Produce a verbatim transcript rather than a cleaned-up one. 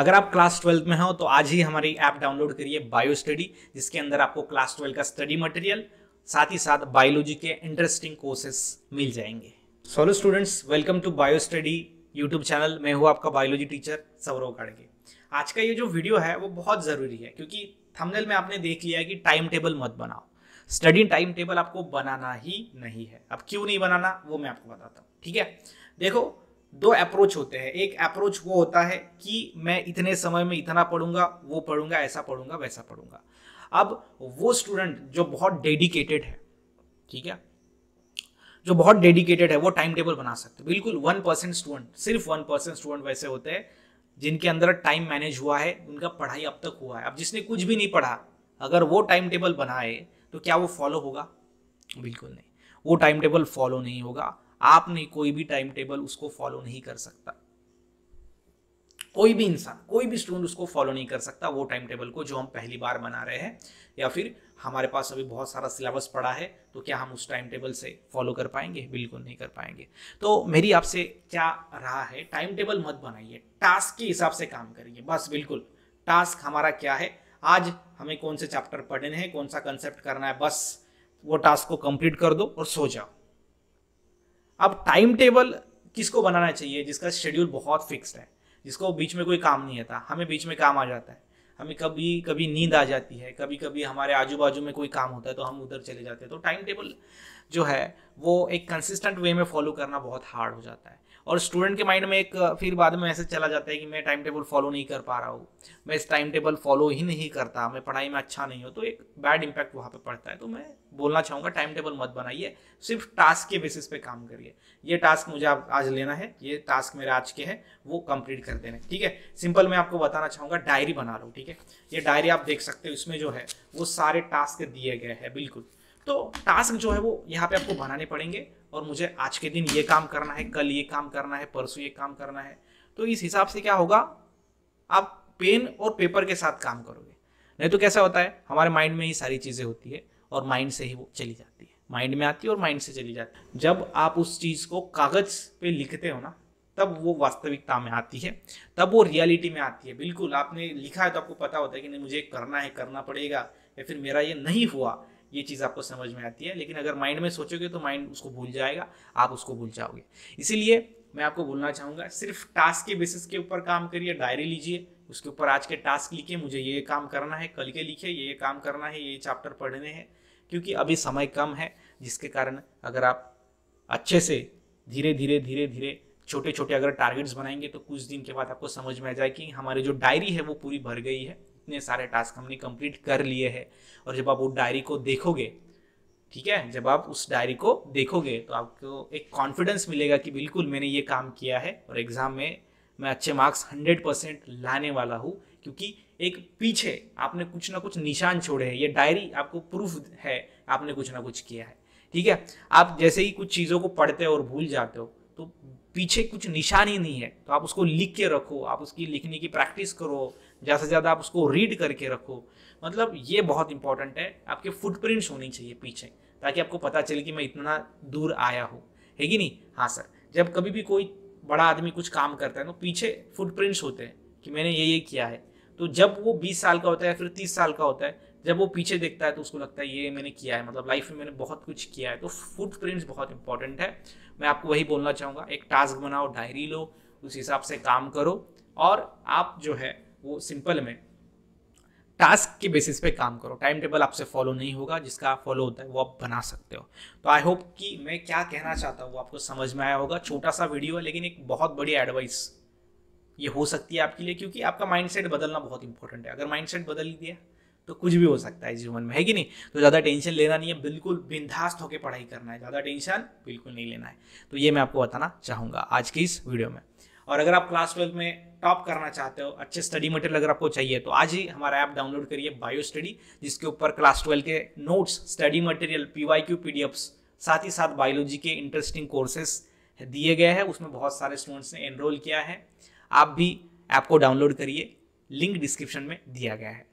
अगर आप class twelfth में हो तो आज ही हमारी ऐप डाउनलोड करिए बायोस्टडी, जिसके अंदर आपको क्लास ट्वेल्थ का स्टडी मटेरियल साथ ही साथ बायोलॉजी के इंटरेस्टिंग कोर्सेस मिल जाएंगे। Solo students, welcome to Biostudy YouTube channel. मैं हूँ आपका बायोलॉजी टीचर सौरव कांडे। आज का ये जो वीडियो है वो बहुत ज़रूरी है, क्योंकि थंबनेल में आपने देख लिया है कि टाइम टेबल मत बनाओ, स्टडी टाइम टेबल आपको बनाना ही नहीं है। अब क्यों नहीं बनाना वो मैं आपको बताता हूँ, ठीक है। देखो, दो अप्रोच होते हैं। एक अप्रोच वो होता है कि मैं इतने समय में इतना पढ़ूंगा, वो पढ़ूंगा, ऐसा पढ़ूंगा, वैसा पढ़ूंगा। अब वो स्टूडेंट जो बहुत डेडिकेटेड है, ठीक है, जो बहुत डेडिकेटेड है, वो टाइम टेबल बना सकते हैं। बिल्कुल वन परसेंट स्टूडेंट, सिर्फ वन परसेंट स्टूडेंट वैसे होते हैं जिनके अंदर टाइम मैनेज हुआ है, उनका पढ़ाई अब तक हुआ है। अब जिसने कुछ भी नहीं पढ़ा, अगर वो टाइम टेबल बनाए तो क्या वो फॉलो होगा? बिल्कुल नहीं, वो टाइम टेबल फॉलो नहीं होगा। आपने कोई भी टाइम टेबल उसको फॉलो नहीं कर सकता, कोई भी इंसान, कोई भी स्टूडेंट उसको फॉलो नहीं कर सकता, वो टाइम टेबल को जो हम पहली बार बना रहे हैं, या फिर हमारे पास अभी बहुत सारा सिलेबस पड़ा है, तो क्या हम उस टाइम टेबल से फॉलो कर पाएंगे? बिल्कुल नहीं कर पाएंगे। तो मेरी आपसे क्या रहा है, टाइम टेबल मत बनाइए, टास्क के हिसाब से काम करिए बस। बिल्कुल, टास्क हमारा क्या है, आज हमें कौन से चैप्टर पढ़ने हैं, कौन सा कंसेप्ट करना है, बस वो टास्क को कंप्लीट कर दो और सो जाओ। अब टाइम टेबल किसको बनाना चाहिए? जिसका शेड्यूल बहुत फिक्स्ड है, जिसको बीच में कोई काम नहीं आता। हमें बीच में काम आ जाता है, हमें कभी कभी नींद आ जाती है, कभी कभी हमारे आजू बाजू में कोई काम होता है तो हम उधर चले जाते हैं। तो टाइम टेबल जो है वो एक कंसिस्टेंट वे में फॉलो करना बहुत हार्ड हो जाता है, और स्टूडेंट के माइंड में एक फिर बाद में ऐसे चला जाता है कि मैं टाइम टेबल फॉलो नहीं कर पा रहा हूँ, मैं इस टाइम टेबल फॉलो ही नहीं करता, मैं पढ़ाई में अच्छा नहीं हूँ, तो एक बैड इम्पैक्ट वहाँ पे पड़ता है। तो मैं बोलना चाहूँगा, टाइम टेबल मत बनाइए, सिर्फ टास्क के बेसिस पे काम करिए। ये टास्क मुझे आप आज लेना है, ये टास्क मेरे आज के हैं, वो कंप्लीट कर देना, ठीक है। सिंपल मैं आपको बताना चाहूँगा, डायरी बना लो, ठीक है। ये डायरी आप देख सकते हो, इसमें जो है वो सारे टास्क दिए गए हैं। बिल्कुल, तो टास्क जो है वो यहाँ पे आपको बनाने पड़ेंगे, और मुझे आज के दिन ये काम करना है, कल ये काम करना है, परसों ये काम करना है। तो इस हिसाब से क्या होगा, आप पेन और पेपर के साथ काम करोगे। नहीं तो कैसा होता है, हमारे माइंड में ही सारी चीज़ें होती है और माइंड से ही वो चली जाती है, माइंड में आती है और माइंड से चली जाती है। जब आप उस चीज़ को कागज़ पे लिखते हो ना, तब वो वास्तविकता में आती है, तब वो रियलिटी में आती है। बिल्कुल, आपने लिखा है तो आपको पता होता है कि नहीं, मुझे करना है, करना पड़ेगा, या फिर मेरा ये नहीं हुआ, ये चीज़ आपको समझ में आती है। लेकिन अगर माइंड में सोचोगे तो माइंड उसको भूल जाएगा, आप उसको भूल जाओगे। इसीलिए मैं आपको बोलना चाहूँगा, सिर्फ टास्क के बेसिस के ऊपर काम करिए। डायरी लीजिए, उसके ऊपर आज के टास्क लिखिए, मुझे ये काम करना है, कल के लिखिए, ये काम करना है, ये चैप्टर पढ़ने हैं, क्योंकि अभी समय कम है। जिसके कारण अगर आप अच्छे से धीरे धीरे धीरे धीरे छोटे छोटे अगर टारगेट्स बनाएंगे तो कुछ दिन के बाद आपको समझ में आ जाए कि हमारी जो डायरी है वो पूरी भर गई है, इतने सारे टास्क हमने कंप्लीट कर लिए हैं। और जब आप उस डायरी को देखोगे, ठीक है, जब आप उस डायरी को देखोगे तो आपको एक कॉन्फिडेंस मिलेगा कि बिल्कुल मैंने ये काम किया है, और एग्ज़ाम में मैं अच्छे मार्क्स हंड्रेड परसेंट लाने वाला हूँ, क्योंकि एक पीछे आपने कुछ ना कुछ निशान छोड़े हैं। ये डायरी आपको प्रूफ है, आपने कुछ ना कुछ किया है, ठीक है। आप जैसे ही कुछ चीज़ों को पढ़ते हो और भूल जाते हो तो पीछे कुछ निशान ही नहीं है, तो आप उसको लिख के रखो, आप उसकी लिखने की प्रैक्टिस करो, ज़्यादा से ज़्यादा आप उसको रीड करके रखो। मतलब ये बहुत इंपॉर्टेंट है, आपके फुटप्रिंट्स होनी चाहिए पीछे, ताकि आपको पता चले कि मैं इतना दूर आया हूँ, है कि नहीं। हाँ सर, जब कभी भी कोई बड़ा आदमी कुछ काम करता है तो पीछे फुटप्रिंट्स होते हैं कि मैंने ये ये किया है। तो जब वो बीस साल का होता है या फिर तीस साल का होता है, जब वो पीछे देखता है तो उसको लगता है ये मैंने किया है, मतलब लाइफ में मैंने बहुत कुछ किया है। तो फुटप्रिंट्स बहुत इंपॉर्टेंट है, मैं आपको वही बोलना चाहूँगा। एक टास्क बनाओ, डायरी लो, उस हिसाब से काम करो, और आप जो है वो सिंपल में टास्क के बेसिस पे काम करो। टाइम टेबल आपसे फॉलो नहीं होगा, जिसका फॉलो होता है वो आप बना सकते हो। तो आई होप कि मैं क्या कहना चाहता हूँ वो आपको समझ में आया होगा। छोटा सा वीडियो है, लेकिन एक बहुत बड़ी एडवाइस ये हो सकती है आपके लिए, क्योंकि आपका माइंडसेट बदलना बहुत इंपॉर्टेंट है। अगर माइंडसेट बदल दिया तो कुछ भी हो सकता है जीवन में, है कि नहीं। तो ज़्यादा टेंशन लेना नहीं है, बिल्कुल बिंदास्त होकर पढ़ाई करना है, ज़्यादा टेंशन बिल्कुल नहीं लेना है। तो ये मैं आपको बताना चाहूँगा आज की इस वीडियो में। और अगर आप क्लास ट्वेल्थ में टॉप करना चाहते हो, अच्छे स्टडी मटेरियल अगर आपको चाहिए, तो आज ही हमारा ऐप डाउनलोड करिए बायोस्टडी, जिसके ऊपर क्लास ट्वेल्थ के notes, study material, PYQ, PDFs, साथ ही साथ बायोलॉजी के इंटरेस्टिंग कोर्सेस दिए गए हैं। उसमें बहुत सारे स्टूडेंट्स ने एनरोल किया है। आप भी ऐप को डाउनलोड करिए, लिंक डिस्क्रिप्शन में दिया गया है।